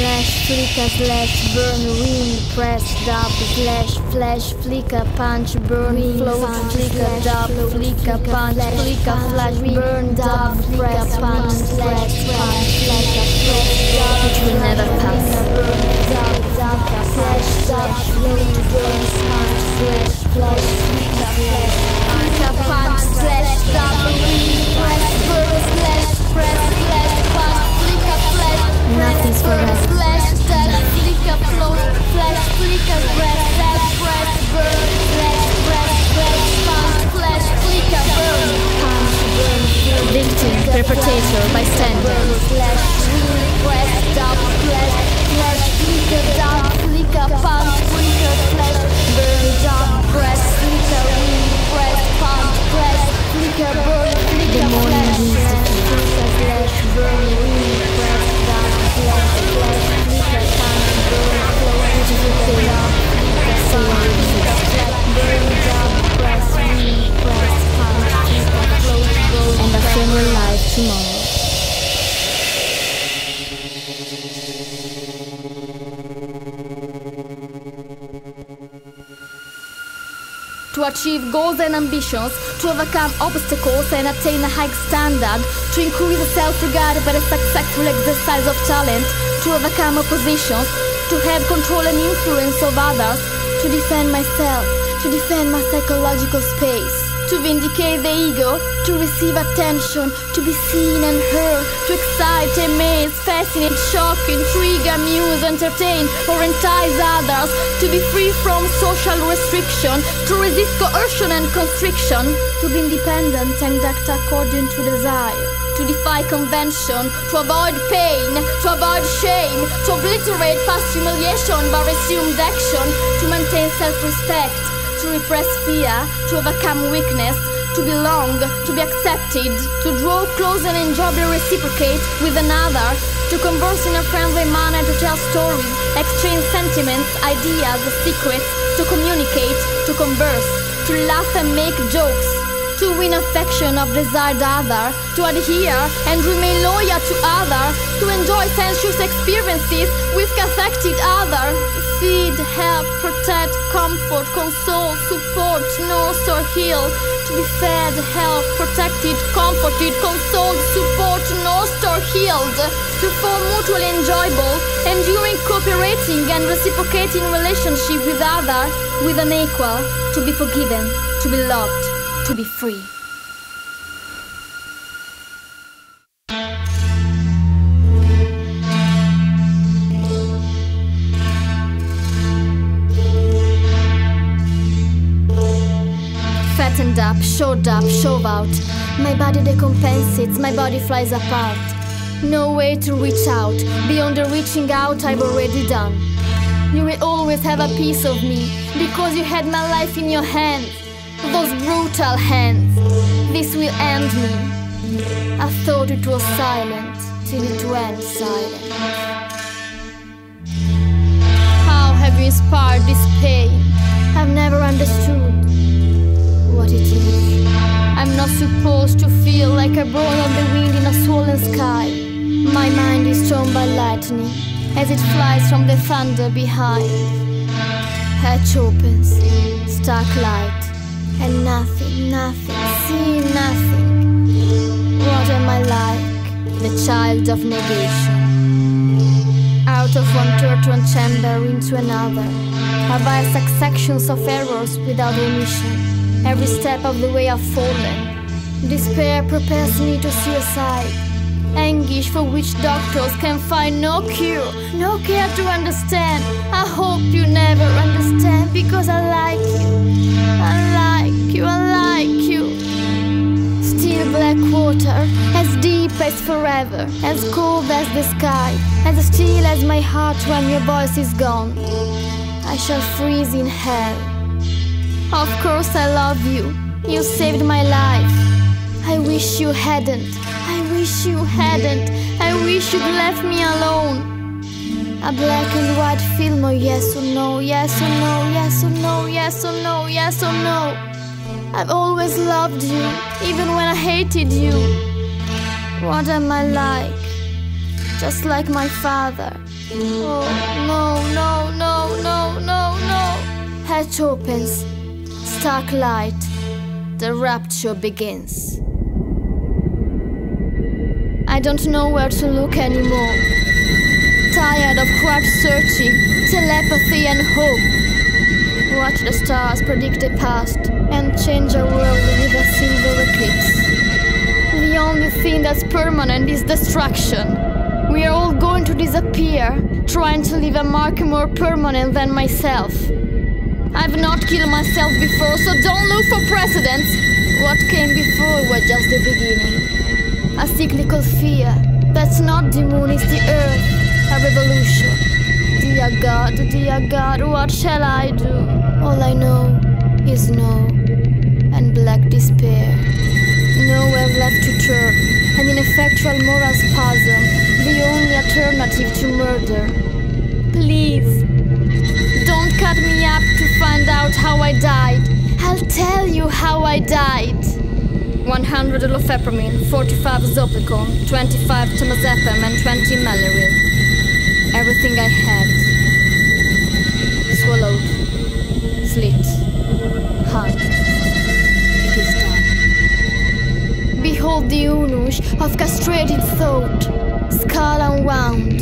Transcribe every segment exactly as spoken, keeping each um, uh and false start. slash flicker slash burn win press dub slash flash flicker punch burn float flicker dub flicker punch flicker flash burn dub press punch slash punch flicker press dub will never pass burn dub dub flash dub burn burn punch slash flash flicker flicker punch slash dub win press burn slash press slash punch flicker flash nothing's for us. Flash, dash, flicker, float, flash, flicker, press, dash, press, burn, flash, press, press, punch, flash, flicker, burn, punch, burn, victim, perpetrator, bystander, flash, press, dub, flash, flash, flicker, dub, flicker, punch, flicker, flash, burn, dub, press, flicker, win, press, punch, press, flicker, burn, flicker, flash, flash, burn, win, press, dub, flash, flash, flicker, punch, burn, float, flicker, dub, flicker, punch, flash, burn, dub, press, win, press, punch, flicker, float, burn, and a family life tomorrow. To achieve goals and ambitions, to overcome obstacles and attain a high standard, to increase self-regard by the successful exercise of talent, to overcome oppositions, to have control and influence of others, to defend myself, to defend my psychological space, to vindicate the ego, to receive attention, to be seen and heard, to excite, amaze, fascinate, shock, intrigue, amuse, entertain, or entice others, to be free from social restriction, to resist coercion and constriction, to be independent and act according to desire, to defy convention, to avoid pain, to avoid shame, to obliterate past humiliation by resumed action, to maintain self-respect, to repress fear, to overcome weakness, to belong, to be accepted, to draw close and enjoyably reciprocate with another, to converse in a friendly manner, to tell stories, exchange sentiments, ideas, secrets, to communicate, to converse, to laugh and make jokes, to win affection of desired other, to adhere and remain loyal to other, to enjoy sensuous experiences with affected other, feed, help, protect, comfort, console, support, nurse or heal, to be fed, helped, protected, comforted, consoled, support, nursed or healed, to form mutually enjoyable, enduring, cooperating and reciprocating relationship with other, with an equal, to be forgiven, to be loved, to be free. Fattened up, showed up, shove out. My body decompensates, my body flies apart. No way to reach out, beyond the reaching out I've already done. You will always have a piece of me, because you had my life in your hands. Those brutal hands, this will end me. I thought it was silent, till it went silent. How have you inspired this pain? I've never understood what it is. I'm not supposed to feel like a ball on the wind in a swollen sky. My mind is torn by lightning as it flies from the thunder behind. Hatch opens, stark light, and nothing, nothing, see nothing. What am I like? The child of negation. Out of one tortured chamber into another, I buy successions of errors without remission. Every step of the way I've fallen. Despair prepares me to suicide. Anguish for which doctors can find no cure, no care to understand. I hope you never understand, because I like you, I like you, I like you. Still black water, as deep as forever, as cold as the sky, as still as my heart when your voice is gone. I shall freeze in hell. Of course I love you, you saved my life. I wish you hadn't, I wish you hadn't, I wish you'd left me alone. A black and white film, oh yes or no, yes or no, yes or no, yes or no, yes or no. I've always loved you, even when I hated you. What am I like? just like my father. Oh, no, no, no, no, no, no. Hatch opens, stark light, the rapture begins. I don't know where to look anymore. Tired of crap searching, telepathy and hope. Watch the stars predict the past and change our world with a silver eclipse. The only thing that's permanent is destruction. We are all going to disappear, trying to leave a mark more permanent than myself. I've not killed myself before, so don't look for precedents. What came before was just the beginning. A cyclical fear. That's not the moon, it's the earth. A revolution. Dear God, dear God, what shall I do? All I know is no and black despair. Nowhere left to turn. An ineffectual moral spasm. The only alternative to murder. Please. Don't cut me up to find out how I died. I'll tell you how I died. one hundred olofepramine, forty-five zopicon, twenty-five temazepam and twenty Malaril. Everything I had. Swallowed. Slit. Hard. It is done. Behold the Unush of castrated thought, skull unwound.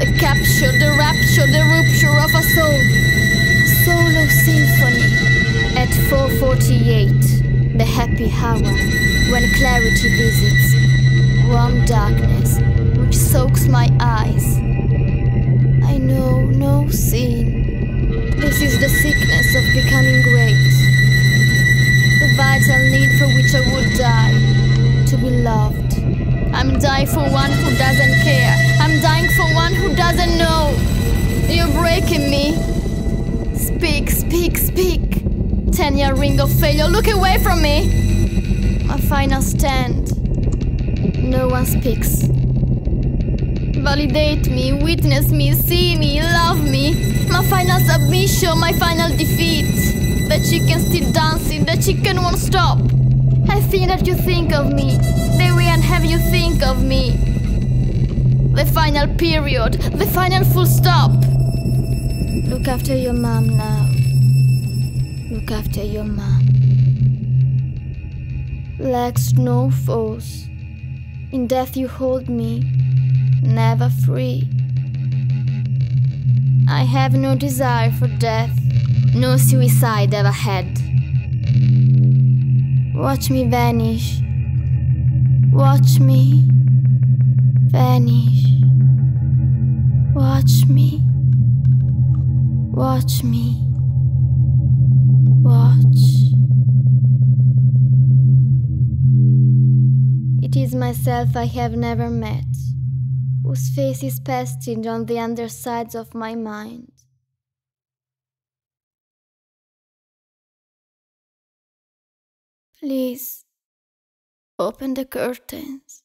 The capture, the rapture, the rupture of a soul. Solo symphony. At four forty-eight, the happy hour, when clarity visits. Warm darkness, which soaks my eyes. I know no sin. This is the sickness of becoming great. The vital need for which I would die, to be loved. I'm dying for one who doesn't care. I'm dying for one who doesn't know. You're breaking me. Speak, speak, speak. Ten-year ring of failure, look away from me. My final stand. No one speaks. Validate me, witness me, see me, love me. My final submission, my final defeat. The chicken still dancing, the chicken won't stop. I think that you think of me. They will have you think of me. The final period, the final full stop. Look after your mom now. Look after your mom. Lacks no force. In death you hold me, never free. I have no desire for death. No suicide ever had. Watch me vanish. Watch me vanish. Watch me. Watch me. Watch. It is myself I have never met, whose face is pasted on the undersides of my mind. Please. Open the curtains.